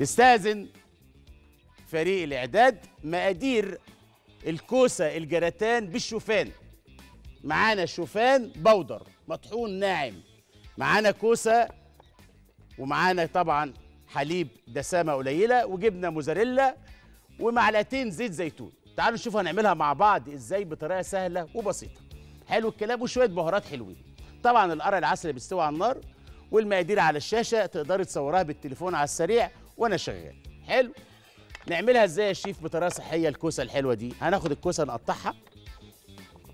يستأذن فريق الإعداد مقادير الكوسة الجراتان بالشوفان. معانا شوفان بودر مطحون ناعم، معانا كوسة، ومعانا طبعا حليب دسامة قليلة، وجبنة موزاريلا، ومعلقتين زيت زيتون. تعالوا نشوف هنعملها مع بعض ازاي بطريقة سهلة وبسيطة. حلو الكلام، وشوية بهارات حلوين. طبعا القرع العسل بيستوي على النار، والمقادير على الشاشة، تقدري تصورها بالتليفون على السريع وأنا شغال. حلو، نعملها ازاي يا شيف بطريقة صحية الكوسة الحلوة دي؟ هناخد الكوسة نقطعها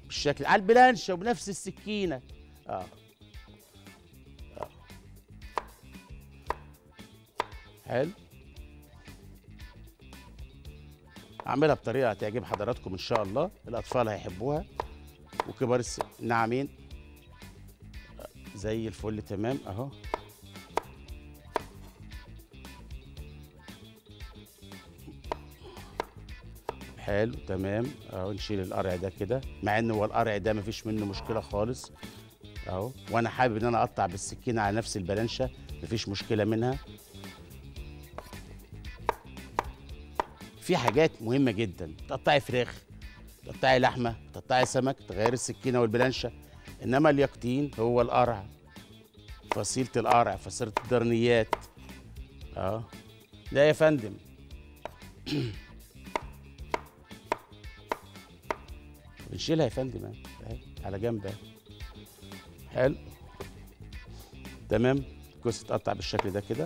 بالشكل على البلانشة وبنفس السكينة. حلو، هعملها بطريقة هتعجب حضراتكم إن شاء الله، الأطفال هيحبوها وكبار السن. ناعمين زي الفل، تمام أهو. حلو تمام اهو، نشيل القرع ده كده، مع ان هو القرع ده مفيش منه مشكله خالص اهو، وانا حابب ان انا اقطع بالسكينه على نفس البلانشه، مفيش مشكله منها. في حاجات مهمه جدا، تقطعي فراخ، تقطعي لحمه، تقطعي سمك، تغير السكينه والبلانشه، انما اليقطين هو القرع، فصيله القرع، فصيله الدرنيات اهو. ده يا فندم نشيلها يا فندم اهي على جنب. حلو تمام، الكوسه تقطع بالشكل ده كده.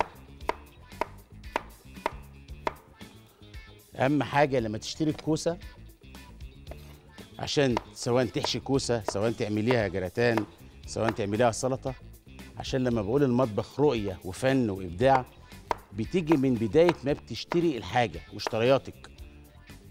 اهم حاجه لما تشتري الكوسه، عشان سواء تحشي كوسه، سواء تعمليها جراتان، سواء تعمليها سلطه، عشان لما بقول المطبخ رؤيه وفن وابداع، بتيجي من بدايه ما بتشتري الحاجه، مشترياتك.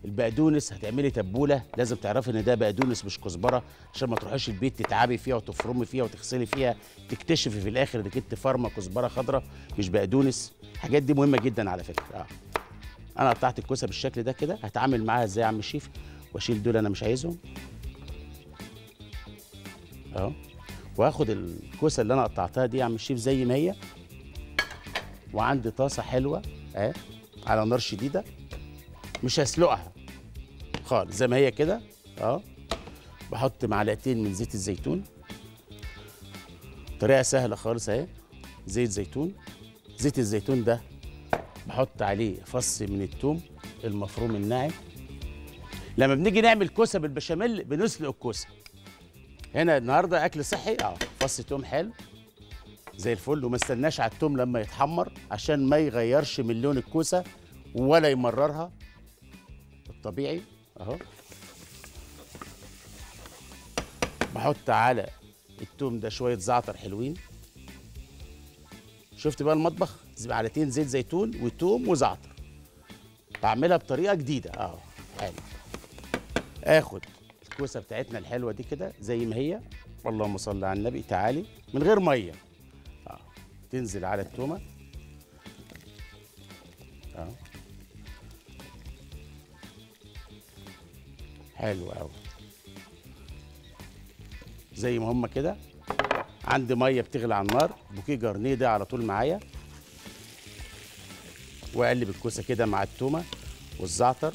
البقدونس هتعملي تبوله، لازم تعرفي ان ده بقدونس مش كزبره، عشان ما تروحيش البيت تتعبي فيها وتفرمي فيها وتغسلي فيها، تكتشفي في الاخر انك انت فارمه كزبره خضراء مش بقدونس. الحاجات دي مهمه جدا على فكره. انا قطعت الكوسه بالشكل ده كده، هتعامل معاها ازاي يا عم الشيف؟ واشيل دول انا مش عايزهم اهو، واخد الكوسه اللي انا قطعتها دي يا عم الشيف زي ما هي، وعندي طاسه حلوه اهي على نار شديده، مش هسلقها خالص، زي ما هي كده اهو. بحط معلقتين من زيت الزيتون، طريقه سهله خالص اهي. زيت زيتون، زيت الزيتون ده بحط عليه فص من الثوم المفروم الناعم. لما بنيجي نعمل كوسه بالبشاميل بنسلق الكوسه، هنا النهارده اكل صحي اهو. فص ثوم حلو زي الفل، وما استناش على الثوم لما يتحمر عشان ما يغيرش من لون الكوسه ولا يمررها، طبيعي اهو. بحط على التوم ده شويه زعتر حلوين. شفت بقى المطبخ؟ معلقتين زيت زيتون وتوم وزعتر، بعملها بطريقه جديده اهو. حلو، اخد الكوسه بتاعتنا الحلوه دي كده زي ما هي، اللهم صل على النبي، تعالي من غير ميه اهو، تنزل على التومه اهو. حلو قوي، زي ما هما كده. عندي ميه بتغلي على النار، بوكيه جرنيه ده على طول معايا، واقلب الكوسه كده مع التومه والزعتر،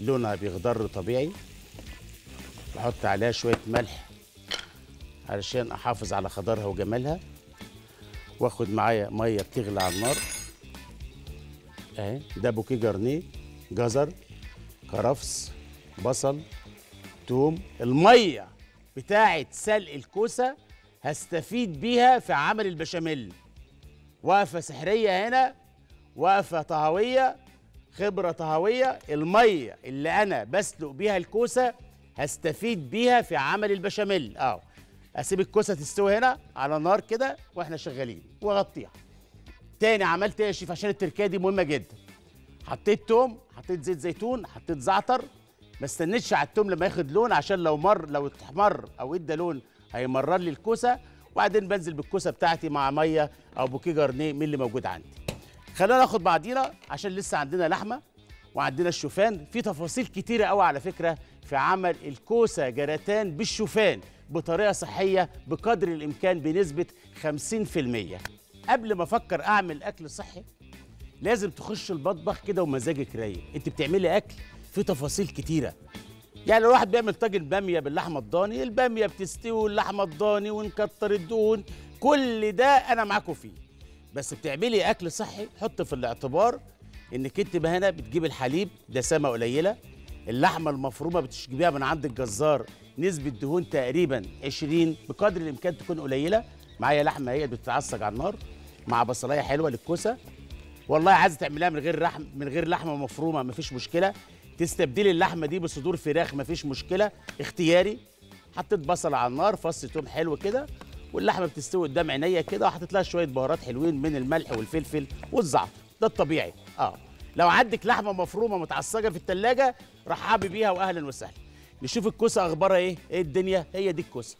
لونها بيخضر طبيعي. بحط عليها شويه ملح علشان احافظ على خضرها وجمالها، واخد معايا ميه بتغلي على النار اهي. ده بوكيه جرنيه، جزر، كرفس، بصل، توم. الميه بتاعه سلق الكوسه هستفيد بيها في عمل البشاميل. وقفه سحريه هنا، وقفه طهويه، خبره طهويه. الميه اللي انا بسلق بيها الكوسه هستفيد بيها في عمل البشاميل اهو. اسيب الكوسه تستوي هنا على النار كده واحنا شغالين، واغطيها تاني. عملت ايه يا شيف؟ عشان التركيه دي مهمه جدا. حطيت توم، حطيت زيت زيتون، حطيت زعتر، ما استنيتش على التوم لما ياخد لون، عشان لو اتحمر او ادى لون هيمرر لي الكوسه. وبعدين بنزل بالكوسه بتاعتي مع ميه او بوكيه جرنيه من اللي موجود عندي. خلونا ناخد بعضينا عشان لسه عندنا لحمه وعندنا الشوفان. في تفاصيل كتيره قوي على فكره في عمل الكوسه جراتان بالشوفان بطريقه صحيه بقدر الامكان بنسبه 50%. قبل ما افكر اعمل اكل صحي لازم تخش المطبخ كده ومزاجك رايق، انت بتعملي اكل في تفاصيل كتيره. يعني لو واحد بيعمل طاجن باميه باللحمه الضاني، الباميه بتستوي واللحمه الضاني ونكتر الدهون، كل ده انا معاكم فيه. بس بتعملي اكل صحي، حط في الاعتبار انك انت هنا بتجيب الحليب دسامه قليله، اللحمه المفرومه بتجيبيها من عند الجزار، نسبه دهون تقريبا 20 بقدر الامكان تكون قليله. معايا لحمه هي بتتعصج على النار مع بصلايه حلوه للكوسه. والله عايزه تعمليها من غير لحمه مفرومه مفيش مشكله، تستبدلي اللحمه دي بصدور فراخ مفيش مشكله، اختياري. حطيت بصل على النار، فص توم حلو كده، واللحمه بتستوي قدام عينيا كده، وحطيت لها شويه بهارات حلوين من الملح والفلفل والزعتر، ده الطبيعي. لو عندك لحمه مفرومه متعصجه في الثلاجه رحبي بيها واهلا وسهلا. نشوف الكوسه اخبارها ايه؟ ايه الدنيا؟ هي دي الكوسه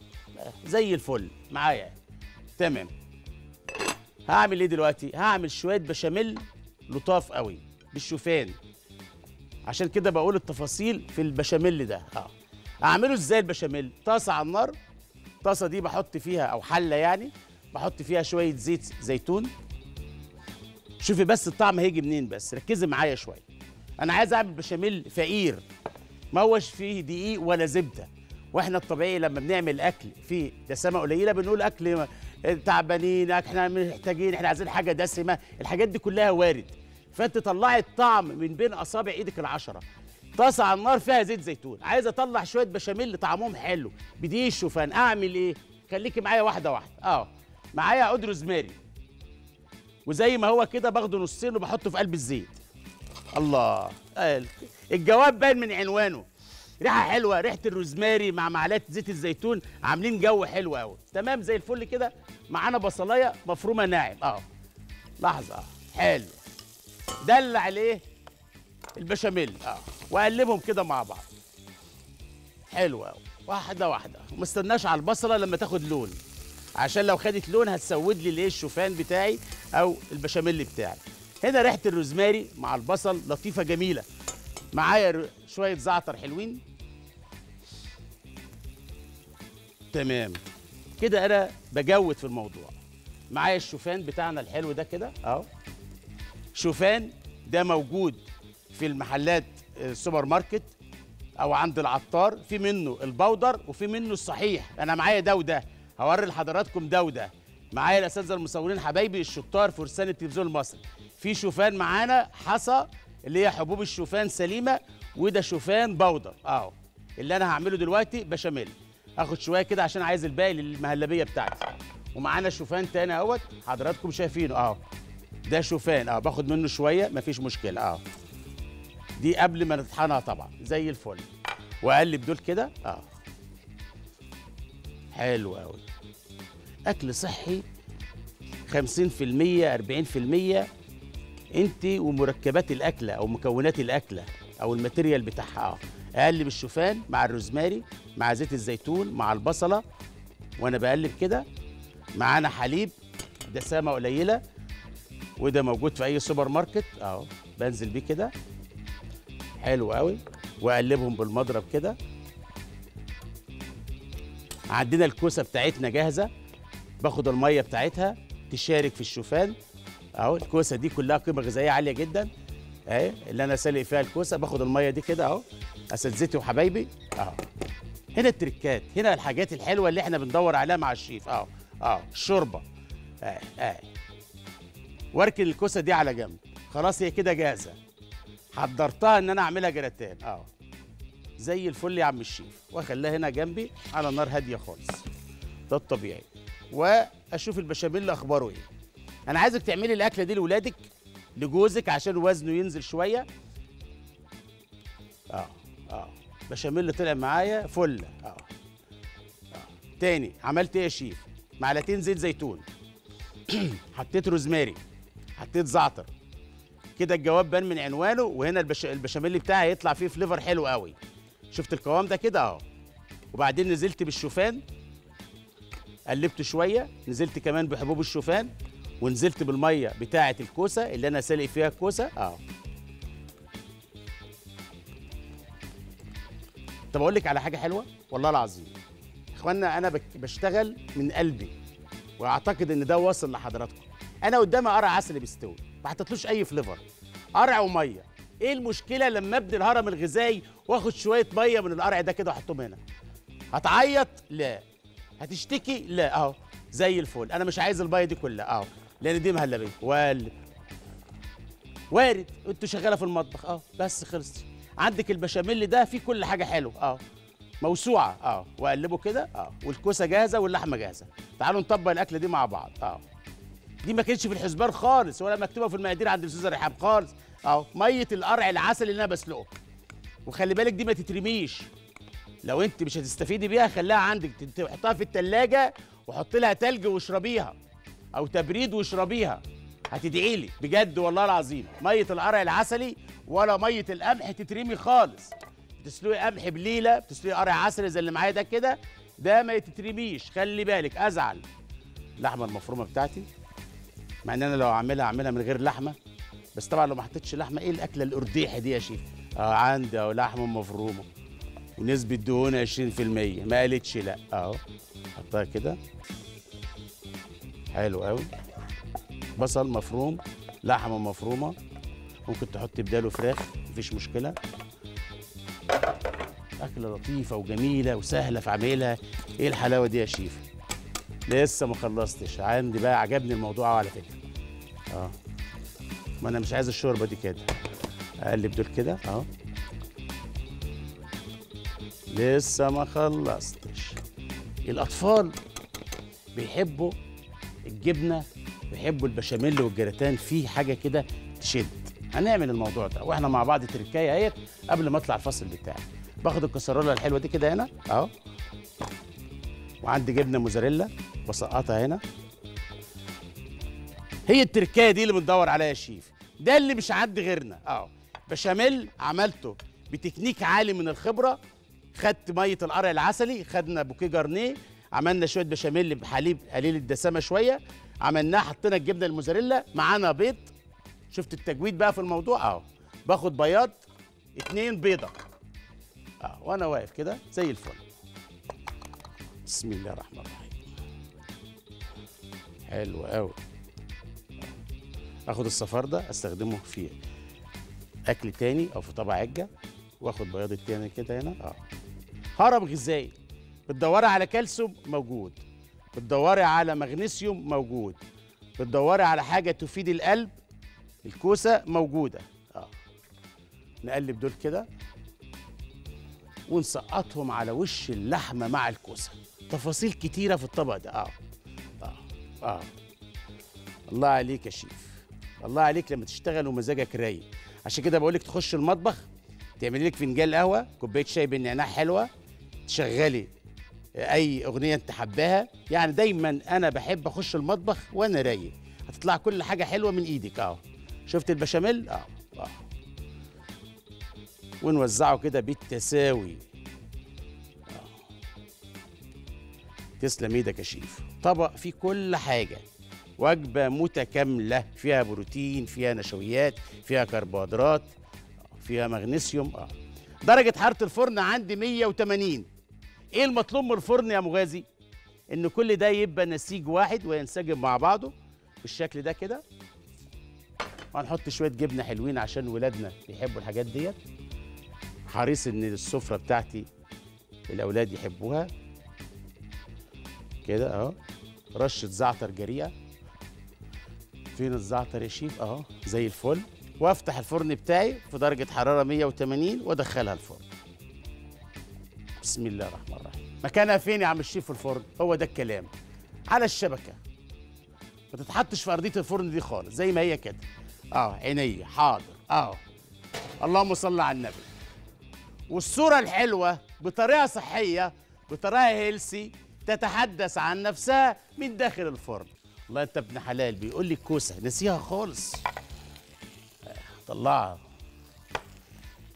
زي الفل معايا تمام. هعمل ايه دلوقتي؟ هعمل شويه بشاميل لطاف قوي بالشوفان، عشان كده بقول التفاصيل في البشاميل ده. اعمله ازاي البشاميل؟ طاسه على النار، الطاسه دي بحط فيها او حله يعني بحط فيها شويه زيت زيتون. شوفي بس الطعم هيجي منين، بس ركزي معايا شويه. انا عايز اعمل بشاميل فقير ما هوش فيه دقيق ولا زبده، واحنا الطبيعي لما بنعمل اكل فيه دسامه قليله بنقول اكل تعبانين، احنا محتاجين، احنا عايزين حاجه دسمه، الحاجات دي كلها وارد. فانت طلعي الطعم من بين اصابع ايدك العشره. طاسه على النار فيها زيت زيتون، عايز اطلع شويه بشاميل طعمهم حلو بدقيق الشوفان، اعمل ايه؟ خليكي معايا واحده واحده. معايا عود روزماري، وزي ما هو كده باخده نصين وبحطه في قلب الزيت. الله، الجواب باين من عنوانه، ريحه حلوه، ريحه الروزماري مع معلقه زيت الزيتون عاملين جو حلو قوي. تمام زي الفل كده. معانا بصلايه مفرومه ناعم. لحظه. حلو، دلع الايه البشاميل. واقلبهم كده مع بعض حلو قوي، واحده واحده، وما استناش على البصله لما تاخد لون، عشان لو خدت لون هتسود لي الايه الشوفان بتاعي او البشاميل بتاعي. هنا ريحه الروزماري مع البصل لطيفه جميله. معايا شويه زعتر حلوين. تمام كده، انا بجود في الموضوع. معايا الشوفان بتاعنا الحلو ده كده اهو. شوفان ده موجود في المحلات السوبر ماركت او عند العطار، في منه البودر وفي منه الصحيح. انا معايا ده وده، هوري لحضراتكم ده وده. معايا الاساتذه المصورين حبايبي الشطار فرسان التلفزيون المصري، في شوفان معانا حصى اللي هي حبوب الشوفان سليمه، وده شوفان بودر اهو. اللي انا هعمله دلوقتي بشاميل، اخد شويه كده عشان عايز الباقي للمهلبيه بتاعتي. ومعانا شوفان تاني اهوت حضراتكم شايفينه اهو، ده شوفان باخد منه شويه مفيش مشكله اهو. دي قبل ما نطحنها طبعا زي الفل، واقلب دول كده حلو قوي. اكل صحي 50% 40% انت ومركبات الاكله او مكونات الاكله او الماتيريال بتاعها. اقلب الشوفان مع الروزماري مع زيت الزيتون مع البصله وانا بقلب كده. معانا حليب دسامه قليله، وده موجود في اي سوبر ماركت اهو، بنزل بيه كده حلو قوي، واقلبهم بالمضرب كده. عندنا الكوسه بتاعتنا جاهزه، باخد الميه بتاعتها تشارك في الشوفان اهو. الكوسه دي كلها قيمه غذائيه عاليه جدا اهي، اللي انا سالق فيها الكوسه، باخد الميه دي كده اهو، اساتذتي وحبايبي اهو. هنا التريكات، هنا الحاجات الحلوه اللي احنا بندور عليها مع الشيف اهو. الشوربه اهي. واركن الكوسه دي على جنب، خلاص هي كده جاهزه. حضرتها ان انا اعملها جراتان اهو زي الفل يا عم الشيف، واخليها هنا جنبي على نار هاديه خالص، ده الطبيعي. واشوف البشاميل اخباره ايه. انا عايزك تعملي الاكله دي لاولادك لجوزك عشان وزنه ينزل شويه. بشاميل طلع معايا فله تاني. عملت ايه يا شيف؟ معلقتين زيت زيتون حطيت روزماري، حطيت زعتر كده، الجواب بان من عنوانه. وهنا البشاميل بتاعي هيطلع فيه فليفر حلو قوي، شفت القوام ده كده اهو. وبعدين نزلت بالشوفان، قلبت شويه، نزلت كمان بحبوب الشوفان، ونزلت بالميه بتاعه الكوسه اللي انا سالق فيها الكوسه اهو. طب اقول لك على حاجه حلوه والله العظيم يا اخوانا، انا بشتغل من قلبي، واعتقد ان ده واصل لحضراتكم. انا قدامي قرع عسل بيستوي، ما حطيتلوش اي فليفر، قرع وميه. ايه المشكله لما ابني الهرم الغذائي واخد شويه ميه من القرع ده كده واحطهم هنا؟ هتعيط؟ لا. هتشتكي؟ لا. اهو زي الفل. انا مش عايز الميه دي كلها اهو، لان دي مهلبيه. وارد وارد. انتوا شغاله في المطبخ اهو، بس خلصت. عندك البشاميل ده فيه كل حاجه حلوه اهو، موسوعه اهو، واقلبه كده اهو، والكوسه جاهزه واللحمه جاهزه. تعالوا نطبق الاكله دي مع بعض اهو. دي ما كانتش في الحسبان خالص ولا مكتوبه في المقادير عند الاستاذه رحاب خالص اهو. ميه القرع العسل اللي انا بسلقه، وخلي بالك دي ما تترميش. لو انت مش هتستفيدي بيها خليها عندك، تحطها في الثلاجه وحط لها تلج واشربيها، او تبريد واشربيها. هتدعي لي بجد والله العظيم. ميه القرع العسلي ولا ميه القمح تترمي خالص. بتسلقي قمح بليله، بتسلقي قرع عسلي زي اللي معايا ده كده، ده ما تترميش. خلي بالك ازعل. اللحمه المفرومه بتاعتي، مع ان انا لو اعملها من غير لحمه، بس طبعا لو ما حطيتش لحمه. ايه الاكله القرديحه دي يا شيخ؟ اه عندي اهو لحمه مفرومه ونسبه دهون 20%، ما قالتش لا اهو. حطها كده حلو قوي. بصل مفروم، لحمه مفرومه، ممكن تحطي بداله فراخ مفيش مشكله. اكله لطيفه وجميله وسهله في عملها. ايه الحلاوه دي يا شيف؟ لسه ما خلصتش. عندي بقى عجبني الموضوع على فكره اه. ما انا مش عايز الشوربه دي كده. اقلب دول كده اهو. لسه ما خلصتش. الاطفال بيحبوا الجبنه، بيحبوا البشاميل والجراتان، في حاجه كده تشد. هنعمل الموضوع ده واحنا مع بعض. التركايه اهي قبل ما اطلع الفصل بتاعي. باخد الكسرولة الحلوه دي كده هنا اهو، وعندي جبنه موزاريلا بسقطها هنا. هي التركايه دي اللي بندور عليها يا شيف، ده اللي مش عند غيرنا اهو. بشاميل عملته بتكنيك عالي من الخبره. خدت ميه القرع العسلي، خدنا بوكيه جارنيه، عملنا شويه بشاميل بحليب قليل الدسامه شويه، عملناه، حطينا الجبنه الموزاريلا، معانا بيض. شفت التجويد بقى في الموضوع اهو. باخد بياض 2 بيضه اه، وانا واقف كده زي الفل. بسم الله الرحمن الرحيم. حلو قوي. اخد الصفار ده استخدمه في اكل تاني او في طبق عجه، واخد بياض التاني كده هنا اه. هرم غذائي، بتدوري على كالسيوم موجود، بتدوري على مغنيسيوم موجود، بتدوري على حاجه تفيد القلب، الكوسه موجوده اه. نقلب دول كده ونسقطهم على وش اللحمه مع الكوسه. تفاصيل كتيره في الطبق ده اه اه اه. الله عليك يا شيف، الله عليك لما تشتغل ومزاجك رايق. عشان كده بقول لك تخش المطبخ تعملي لك فنجان قهوه، كوبايه شاي بالنعناع حلوه، تشغلي اي اغنيه انت حباها. يعني دايما انا بحب اخش المطبخ وانا رايق، هتطلع كل حاجه حلوه من ايدك اه. شفت البشاميل اه اه. ونوزعه كده بالتساوي. تسلم ايدك يا شيف. طبق فيه كل حاجه، وجبه متكامله، فيها بروتين، فيها نشويات، فيها كربوهيدرات، فيها مغنيسيوم اه. درجه حراره الفرن عندي 180. ايه المطلوب من الفرن يا مغازي؟ ان كل ده يبقى نسيج واحد وينسجم مع بعضه بالشكل ده كده. وهنحط شويه جبنه حلوين عشان ولادنا بيحبوا الحاجات ديت. حريص ان السفره بتاعتي الاولاد يحبوها كده اهو. رشه زعتر جريئه. فين الزعتر يا شيف؟ اهو زي الفل. وافتح الفرن بتاعي في درجه حراره 180 وادخلها الفرن. بسم الله الرحمن الرحيم. مكانها فين يا عم الشيف في الفرن؟ هو ده الكلام. على الشبكه. ما تتحطش في ارضيه الفرن دي خالص، زي ما هي كده اه. عينيا حاضر اه. اللهم صل على النبي. والصورة الحلوة بطريقة صحية، بطريقة هيلسي، تتحدث عن نفسها من داخل الفرن. الله انت ابن حلال، بيقول لي الكوسة نسيها خالص. طلعها.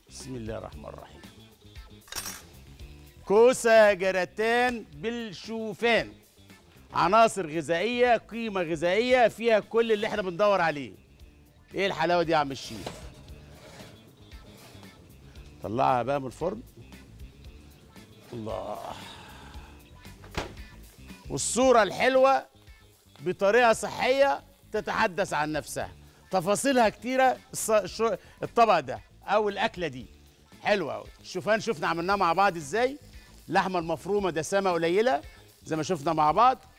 بسم الله الرحمن الرحيم. كوسة جراتان بالشوفان. عناصر غذائية، قيمة غذائية، فيها كل اللي احنا بندور عليه. ايه الحلاوة دي يا عم الشيف؟ طلعها بقى من الفرن. الله. والصورة الحلوة بطريقة صحية تتحدث عن نفسها. تفاصيلها كتيرة. الطبق ده أو الأكلة دي حلوة أوي. الشوفان شفنا عملناه مع بعض إزاي، لحمة المفرومة دسامة قليلة زي ما شفنا مع بعض،